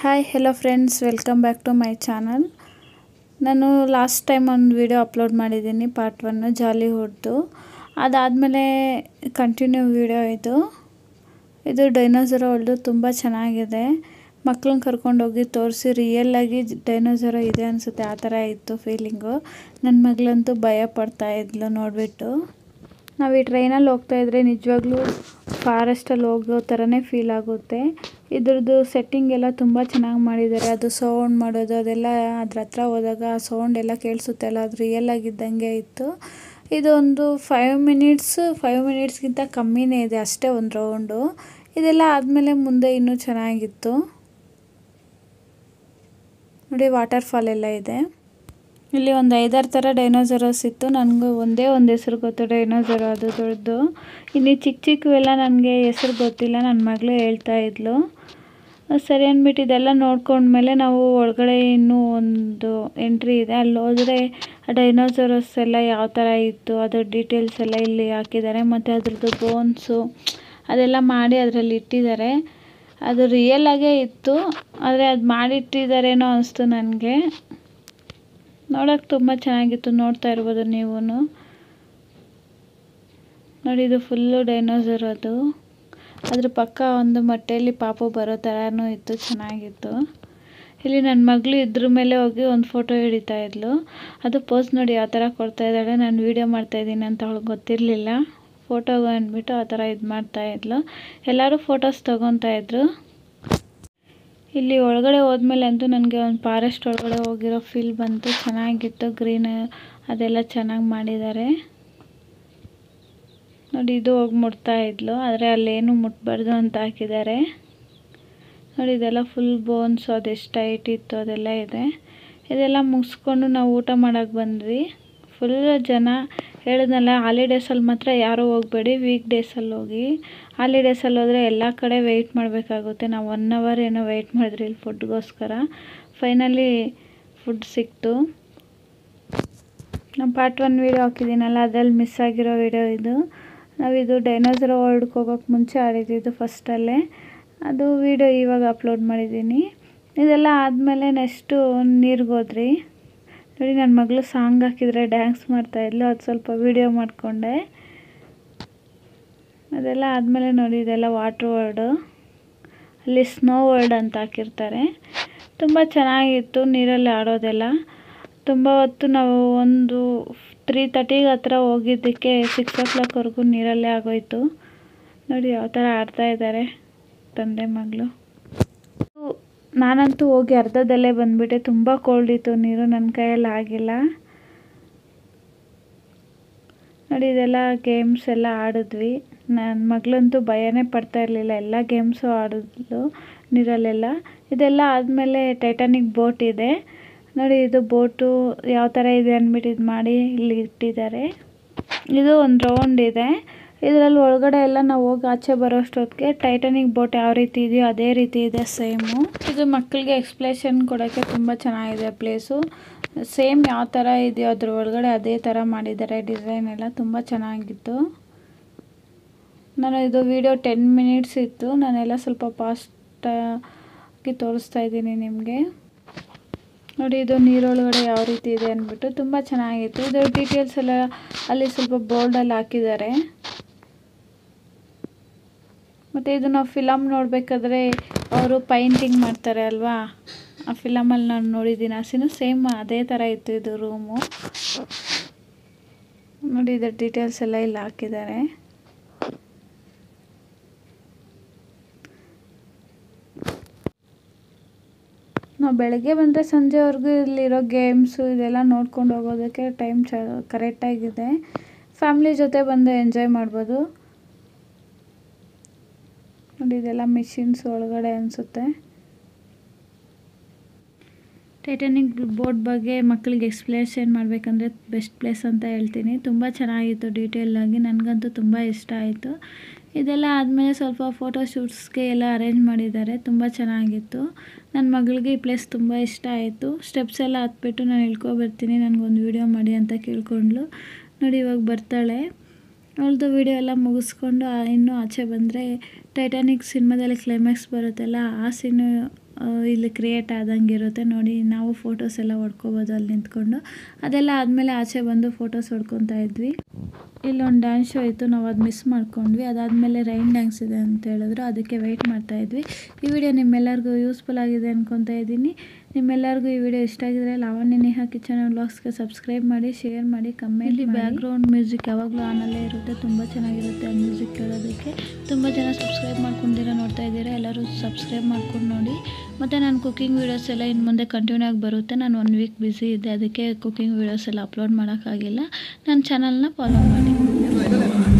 Hi hello friends, welcome back to my channel. ನಾನು last time ಒಂದು video upload ಮಾಡಿದ್ದೀನಿ, part one ಜಾಲಿವುಡ್ದು. ಅದಾದಮೇಲೆ ಕಂಟಿನ್ಯೂ ವಿಡಿಯೋ ಇದು ಡೈನೋಸರ್ ಅವ್ರದ್ದು ತುಂಬ ಚೆನ್ನಾಗಿದೆ. ಮಕ್ಕಳನ್ನ ಕರ್ಕೊಂಡೋಗಿ ತೋರಿಸಿ ರಿಯಲ್ಲಾಗಿ ಡೈನೋಸರ್ ಇದೆ ಅನಿಸುತ್ತೆ, ಆ ಥರ ಇತ್ತು ಫೀಲಿಂಗು. ನನ್ನ ಮಗಳಂತೂ ಭಯ ಪಡ್ತಾ ಇದ್ಲು ನೋಡಿಬಿಟ್ಟು. ನಾವು ಈ ಟ್ರೈನಲ್ಲಿ ಹೋಗ್ತಾಯಿದ್ರೆ ನಿಜವಾಗ್ಲೂ ಫಾರೆಸ್ಟಲ್ಲಿ ಹೋಗೋ ಥರನೇ ಫೀಲ್ ಆಗುತ್ತೆ. ಇದ್ರದ್ದು ಸೆಟ್ಟಿಂಗ್ ಎಲ್ಲ ತುಂಬ ಚೆನ್ನಾಗಿ ಮಾಡಿದ್ದಾರೆ. ಅದು ಸೌಂಡ್ ಮಾಡೋದು ಅದೆಲ್ಲ, ಅದ್ರ ಹತ್ರ ಹೋದಾಗ ಆ ಸೌಂಡ್ ಎಲ್ಲ ಕೇಳಿಸುತ್ತೆ ಅಲ್ಲ, ಅದು ರಿಯಲ್ ಆಗಿದ್ದಂಗೆ ಇತ್ತು. ಇದೊಂದು 5 ಮಿನಿಟ್ಸ್ಗಿಂತ ಕಮ್ಮಿನೇ ಇದೆ ಅಷ್ಟೇ ಒಂದು ರೌಂಡು. ಇದೆಲ್ಲ ಆದಮೇಲೆ ಮುಂದೆ ಇನ್ನೂ ಚೆನ್ನಾಗಿತ್ತು ನೋಡಿ. ವಾಟರ್ಫಾಲ್ ಎಲ್ಲ ಇದೆ. ಇಲ್ಲಿ ಒಂದು 5-6 ಥರ ಡೈನೋಸರಸ್ ಇತ್ತು. ನನಗೂ ಒಂದೇ ಹೆಸರು ಗೊತ್ತು ಡೈನೋಸರ್ ಅದು ದೊಡ್ಡದು. ಇನ್ನು ಚಿಕ್ಕ ಚಿಕ್ಕವೆಲ್ಲ ನನಗೆ ಹೆಸರು ಗೊತ್ತಿಲ್ಲ, ನನ್ನ ಮಗಳು ಹೇಳ್ತಾ ಇದ್ಲು. ಸರಿ ಅಂದ್ಬಿಟ್ಟು ಇದೆಲ್ಲ ನೋಡ್ಕೊಂಡ್ಮೇಲೆ ನಾವು ಒಳಗಡೆ ಇನ್ನೂ ಒಂದು ಎಂಟ್ರಿ ಇದೆ, ಅಲ್ಲಿ ಹೋದರೆ ಆ ಡೈನೋಸರಸ್ ಎಲ್ಲ ಯಾವ ಥರ ಇತ್ತು ಅದರ ಡೀಟೇಲ್ಸ್ ಎಲ್ಲ ಇಲ್ಲಿ ಹಾಕಿದ್ದಾರೆ. ಮತ್ತು ಅದ್ರದ್ದು ಬೋನ್ಸು ಅದೆಲ್ಲ ಮಾಡಿ ಅದರಲ್ಲಿ ಇಟ್ಟಿದ್ದಾರೆ. ಅದು ರಿಯಲ್ ಆಗೇ ಇತ್ತು, ಆದರೆ ಅದು ಮಾಡಿಟ್ಟಿದ್ದಾರೇನೋ ಅನಿಸ್ತು ನನಗೆ. ನೋಡೋಕೆ ತುಂಬ ಚೆನ್ನಾಗಿತ್ತು. ನೋಡ್ತಾ ಇರ್ಬೋದು ನೀವು ನೋಡಿ, ಇದು ಫುಲ್ಲು ಡೈನೋಸರ್ ಅದು. ಅದ್ರ ಪಕ್ಕ ಒಂದು ಮೊಟ್ಟೆಯಲ್ಲಿ ಪಾಪು ಬರೋ ಥರನೂ ಇತ್ತು, ಚೆನ್ನಾಗಿತ್ತು. ಇಲ್ಲಿ ನನ್ನ ಮಗಳು ಇದ್ರ ಮೇಲೆ ಹೋಗಿ ಒಂದು ಫೋಟೋ ಹಿಡಿತಾ ಇದ್ಲು. ಅದು ಪೋಸ್ ನೋಡಿ ಆ ಥರ ಕೊಡ್ತಾ ಇದ್ದಾಳೆ. ನಾನು ವೀಡಿಯೋ ಮಾಡ್ತಾಯಿದ್ದೀನಿ ಅಂತ ಅವಳಿಗೆ ಗೊತ್ತಿರಲಿಲ್ಲ. ಫೋಟೋಗೆ ಅಂದ್ಬಿಟ್ಟು ಆ ಥರ ಇದು ಮಾಡ್ತಾಯಿದ್ಲು. ಎಲ್ಲರೂ ಫೋಟೋಸ್ ತೊಗೊತಾಯಿದ್ರು. ಇಲ್ಲಿ ಒಳಗಡೆ ಹೋದ್ಮೇಲೆ ಅಂತೂ ನನಗೆ ಒಂದು ಫಾರೆಸ್ಟ್ ಒಳಗಡೆ ಹೋಗಿರೋ ಫೀಲ್ ಬಂತು, ಚೆನ್ನಾಗಿತ್ತು. ಗ್ರೀನ್ ಅದೆಲ್ಲ ಚೆನ್ನಾಗಿ ಮಾಡಿದ್ದಾರೆ ನೋಡಿ. ಇದು ಹೋಗಿ ಮುಟ್ತಾ ಇದ್ಲು, ಆದರೆ ಅಲ್ಲೇನು ಮುಟ್ಬಾರ್ದು ಅಂತ ಹಾಕಿದ್ದಾರೆ ನೋಡಿ. ಇದೆಲ್ಲ ಫುಲ್ ಬೋನ್ಸು ಅದೆಷ್ಟು ಹೈಟ್ ಇತ್ತು ಅದೆಲ್ಲ ಇದೆ. ಇದೆಲ್ಲ ಮುಗಿಸ್ಕೊಂಡು ನಾವು ಊಟ ಮಾಡೋಕ್ಕೆ ಬಂದ್ವಿ. ಫುಲ್ ಜನ ಹೇಳಿದ್ನಲ್ಲ, ಹಾಲಿಡೇಸಲ್ಲಿ ಮಾತ್ರ ಯಾರೂ ಹೋಗಬೇಡಿ, ವೀಕ್ ಡೇಸಲ್ಲಿ ಹೋಗಿ. ಹಾಲಿಡೇಸಲ್ಲಿ ಹೋದರೆ ಎಲ್ಲ ಕಡೆ ವೆಯ್ಟ್ ಮಾಡಬೇಕಾಗುತ್ತೆ. ನಾವು 1 ಅವರ್ ಏನೋ ವೆಯ್ಟ್ ಮಾಡಿದ್ರಿ ಇಲ್ಲಿ ಫುಡ್ಗೋಸ್ಕರ. ಫೈನಲಿ ಫುಡ್ ಸಿಕ್ತು. ನಮ್ಮ ಪಾರ್ಟ್ 1 ವೀಡಿಯೋ ಹಾಕಿದ್ದೀನಲ್ಲ, ಅದರಲ್ಲಿ ಮಿಸ್ ಆಗಿರೋ ವೀಡಿಯೋ ಇದು. ನಾವಿದು ಡೈನೋಸರ್ ವರ್ಲ್ಡ್ಗೆ ಹೋಗೋಕ್ಕೆ ಮುಂಚೆ ಆಡಿದ್ದು ಫಸ್ಟಲ್ಲೇ, ಅದು ವೀಡಿಯೋ ಇವಾಗ ಅಪ್ಲೋಡ್ ಮಾಡಿದ್ದೀನಿ. ಇದೆಲ್ಲ ಆದಮೇಲೆ ನೆಕ್ಸ್ಟು ನೀರಿಗೋದ್ರಿ ನೋಡಿ. ನನ್ನ ಮಗಳು ಸಾಂಗ್ ಹಾಕಿದರೆ ಡ್ಯಾನ್ಸ್ ಮಾಡ್ತಾಯಿದ್ಲು, ಅದು ಸ್ವಲ್ಪ ವೀಡಿಯೋ ಮಾಡಿಕೊಂಡೆ. ಅದೆಲ್ಲ ಆದಮೇಲೆ ನೋಡಿ, ಇದೆಲ್ಲ ವಾಟ್ರ್ ವರ್ಲ್ಡು. ಅಲ್ಲಿ ಸ್ನೋ ವರ್ಲ್ಡ್ ಅಂತ ಹಾಕಿರ್ತಾರೆ. ತುಂಬ ಚೆನ್ನಾಗಿತ್ತು ನೀರಲ್ಲಿ ಆಡೋದೆಲ್ಲ. ತುಂಬ ಹೊತ್ತು ನಾವು ಒಂದು 3:30 ಹತ್ರ ಹೋಗಿದ್ದಕ್ಕೆ 6 o'clockವರೆಗೂ ನೀರಲ್ಲೇ ಆಗೋಯಿತು ನೋಡಿ. ಯಾವ ಥರ ಆಡ್ತಾಯಿದ್ದಾರೆ ತಂದೆ ಮಗಳು. ನಾನಂತೂ ಹೋಗಿ ಅರ್ಧದಲ್ಲೇ ಬಂದುಬಿಟ್ಟೆ, ತುಂಬ ಕೋಲ್ಡ್ ಇತ್ತು ನೀರು, ನನ್ನ ಕೈಯಲ್ಲಿ ಆಗಿಲ್ಲ ನೋಡಿ. ಇದೆಲ್ಲ ಗೇಮ್ಸ್ ಎಲ್ಲ ಆಡಿದ್ವಿ. ನನ್ನ ಮಗಳಂತೂ ಭಯನೇ ಪಡ್ತಾ ಇರಲಿಲ್ಲ, ಎಲ್ಲ ಗೇಮ್ಸು ಆಡಿದ್ಲು ನೀರಲ್ಲೆಲ್ಲ. ಇದೆಲ್ಲ ಆದಮೇಲೆ ಟೈಟಾನಿಕ್ ಬೋಟ್ ಇದೆ ನೋಡಿ. ಇದು ಬೋಟು ಯಾವ ಥರ ಇದೆ ಅಂದ್ಬಿಟ್ಟು ಇದು ಮಾಡಿ ಇಲ್ಲಿ ಇಟ್ಟಿದ್ದಾರೆ. ಇದು ಒಂದು ರೌಂಡ್ ಇದೆ. ಇದರಲ್ಲಿ ಒಳಗಡೆ ಎಲ್ಲ ನಾವು ಹೋಗಿ ಆಚೆ ಬರೋಷ್ಟೊತ್ತಿಗೆ ಟೈಟಾನಿಕ್ ಬೋಟ್ ಯಾವ ರೀತಿ ಇದೆಯೋ ಅದೇ ರೀತಿ ಇದೆ, ಸೇಮು. ಇದು ಮಕ್ಕಳಿಗೆ ಎಕ್ಸ್ಪ್ಲೇಷನ್ ಕೊಡೋಕ್ಕೆ ತುಂಬ ಚೆನ್ನಾಗಿದೆ ಪ್ಲೇಸು. ಸೇಮ್ ಯಾವ ಥರ ಇದೆಯೋ ಅದ್ರ ಒಳಗಡೆ ಅದೇ ಥರ ಮಾಡಿದ್ದಾರೆ ಡಿಸೈನ್ ಎಲ್ಲ, ತುಂಬ ಚೆನ್ನಾಗಿತ್ತು. ನಾನು ಇದು ವಿಡಿಯೋ 10 ಮಿನಿಟ್ಸ್ ಇತ್ತು, ನಾನೆಲ್ಲ ಸ್ವಲ್ಪ ಫಾಸ್ಟಾಗಿ ತೋರಿಸ್ತಾ ಇದ್ದೀನಿ ನಿಮಗೆ ನೋಡಿ. ಇದು ನೀರೊಳಗಡೆ ಯಾವ ರೀತಿ ಇದೆ ಅಂದ್ಬಿಟ್ಟು ತುಂಬ ಚೆನ್ನಾಗಿತ್ತು. ಇದು ಡೀಟೇಲ್ಸ್ ಎಲ್ಲ ಅಲ್ಲಿ ಸ್ವಲ್ಪ ಬೋರ್ಡಲ್ಲಿ ಹಾಕಿದ್ದಾರೆ. ಮತ್ತು ಇದು ನಾವು ಫಿಲಮ್ ನೋಡಬೇಕಾದ್ರೆ ಅವರು ಪೈಂಟಿಂಗ್ ಮಾಡ್ತಾರೆ ಅಲ್ವಾ, ಆ ಫಿಲಮಲ್ಲಿ ನಾನು ನೋಡಿದ್ದೀನಿ ಆ ಸೀನು, ಸೇಮ್ ಅದೇ ಥರ ಇತ್ತು ಇದು ರೂಮು ನೋಡಿ. ಇದರ ಡೀಟೇಲ್ಸ್ ಎಲ್ಲ ಇಲ್ಲಿ ಹಾಕಿದ್ದಾರೆ. ನಾವು ಬೆಳಗ್ಗೆ ಬಂದರೆ ಸಂಜೆವರೆಗೂ ಇಲ್ಲಿರೋ ಗೇಮ್ಸು ಇದೆಲ್ಲ ನೋಡ್ಕೊಂಡು ಹೋಗೋದಕ್ಕೆ ಟೈಮ್ ಕರೆಕ್ಟಾಗಿದೆ. ಫ್ಯಾಮ್ಲಿ ಜೊತೆ ಬಂದು ಎಂಜಾಯ್ ಮಾಡ್ಬೋದು ನೋಡಿ. ಇದೆಲ್ಲ ಮಿಷಿನ್ಸ್ ಒಳಗಡೆ ಅನಿಸುತ್ತೆ. ಟೈಟಾನಿಕ್ ಬೋಟ್ ಬಗ್ಗೆ ಮಕ್ಕಳಿಗೆ ಎಕ್ಸ್ಪ್ಲೇಷನ್ ಮಾಡಬೇಕಂದ್ರೆ ಬೆಸ್ಟ್ ಪ್ಲೇಸ್ ಅಂತ ಹೇಳ್ತೀನಿ. ತುಂಬ ಚೆನ್ನಾಗಿತ್ತು ಡೀಟೇಲಾಗಿ, ನನಗಂತೂ ತುಂಬ ಇಷ್ಟ ಆಯಿತು. ಇದೆಲ್ಲ ಆದಮೇಲೆ ಸ್ವಲ್ಪ ಫೋಟೋ ಶೂಟ್ಸ್ಗೆ ಎಲ್ಲ ಅರೇಂಜ್ ಮಾಡಿದ್ದಾರೆ, ತುಂಬ ಚೆನ್ನಾಗಿತ್ತು. ನನ್ನ ಮಗಳಿಗೆ ಈ ಪ್ಲೇಸ್ ತುಂಬ ಇಷ್ಟ ಆಯಿತು. ಸ್ಟೆಪ್ಸ್ ಎಲ್ಲ ಹತ್ಬಿಟ್ಟು ನಾನು ಇಳ್ಕೊಬರ್ತೀನಿ, ನನಗೊಂದು ವೀಡಿಯೋ ಮಾಡಿ ಅಂತ ಕೇಳ್ಕೊಂಡ್ಳು ನೋಡಿ. ಇವಾಗ ಬರ್ತಾಳೆ. ಅವಳದು ವೀಡಿಯೋ ಎಲ್ಲ ಮುಗಿಸ್ಕೊಂಡು ಇನ್ನೂ ಆಚೆ ಬಂದರೆ ಟೈಟಾನಿಕ್ ಸಿನಿಮಾದಲ್ಲಿ ಕ್ಲೈಮ್ಯಾಕ್ಸ್ ಬರುತ್ತಲ್ಲ, ಆ ಸೀನು ಇಲ್ಲಿ ಕ್ರಿಯೇಟ್ ಆದಂಗೆ ಇರುತ್ತೆ ನೋಡಿ. ನಾವು ಫೋಟೋಸ್ ಎಲ್ಲ ಹೊಡ್ಕೋಬೋದು ಅಲ್ಲಿ ನಿಂತ್ಕೊಂಡು. ಅದೆಲ್ಲ ಆದಮೇಲೆ ಆಚೆ ಬಂದು ಫೋಟೋಸ್ ಹೊಡ್ಕೊತಾ ಇದ್ವಿ. ಇಲ್ಲೊಂದು ಡ್ಯಾನ್ಸ್ ಶೋ ಇತ್ತು, ನಾವು ಅದು ಮಿಸ್ ಮಾಡ್ಕೊಂಡ್ವಿ. ಅದಾದಮೇಲೆ ರೈನ್ ಡ್ಯಾನ್ಸ್ ಇದೆ ಅಂತ ಹೇಳಿದ್ರು, ಅದಕ್ಕೆ ವೆಯ್ಟ್ ಮಾಡ್ತಾಯಿದ್ವಿ. ಈ ವಿಡಿಯೋ ನಿಮ್ಮೆಲ್ಲರಿಗೂ ಯೂಸ್ಫುಲ್ ಆಗಿದೆ ಅಂದ್ಕೊತಾ ಇದ್ದೀನಿ. ನಿಮ್ಮೆಲ್ಲರಿಗೂ ಈ ವಿಡಿಯೋ ಇಷ್ಟ ಆಗಿದ್ರೆ ಲಾವಣ್ಯನೇಹ ಕಿಚನ್ ವ್ಲಾಗ್ಸ್ಗೆ ಸಬ್ಸ್ಕ್ರೈಬ್ ಮಾಡಿ, ಶೇರ್ ಮಾಡಿ, ಕಮೆಂಟ್. ಇಲ್ಲಿ ಬ್ಯಾಕ್ಗ್ರೌಂಡ್ ಮ್ಯೂಸಿಕ್ ಯಾವಾಗಲೂ ಆನಲ್ಲೇ ಇರುತ್ತೆ, ತುಂಬ ಚೆನ್ನಾಗಿರುತ್ತೆ ಆ ಮ್ಯೂಸಿಕ್ ಕೇಳೋದಕ್ಕೆ. ತುಂಬ ಜನ ಸಬ್ಸ್ಕ್ರೈಬ್ ಮಾಡ್ಕೊಂಡಿರೋ ನೋಡ್ತಾ ಇದ್ದೀರಾ, ಎಲ್ಲರೂ ಸಬ್ಸ್ಕ್ರೈಬ್ ಮಾಡ್ಕೊಂಡು ನೋಡಿ. ಮತ್ತು ನಾನು ಕುಕ್ಕಿಂಗ್ ವೀಡಿಯೋಸ್ ಎಲ್ಲ ಇನ್ನು ಮುಂದೆ ಕಂಟಿನ್ಯೂ ಆಗಿ ಬರುತ್ತೆ. ನಾನು 1 ವೀಕ್ ಬ್ಯುಸಿ ಇದ್ದೆ, ಅದಕ್ಕೆ ಕುಕ್ಕಿಂಗ್ ವೀಡಿಯೋಸ್ ಎಲ್ಲ ಅಪ್ಲೋಡ್ ಮಾಡೋಕ್ಕಾಗಿಲ್ಲ. ನನ್ನ ಚಾನಲ್ನ ಫಾಲೋ ಮಾಡಿ.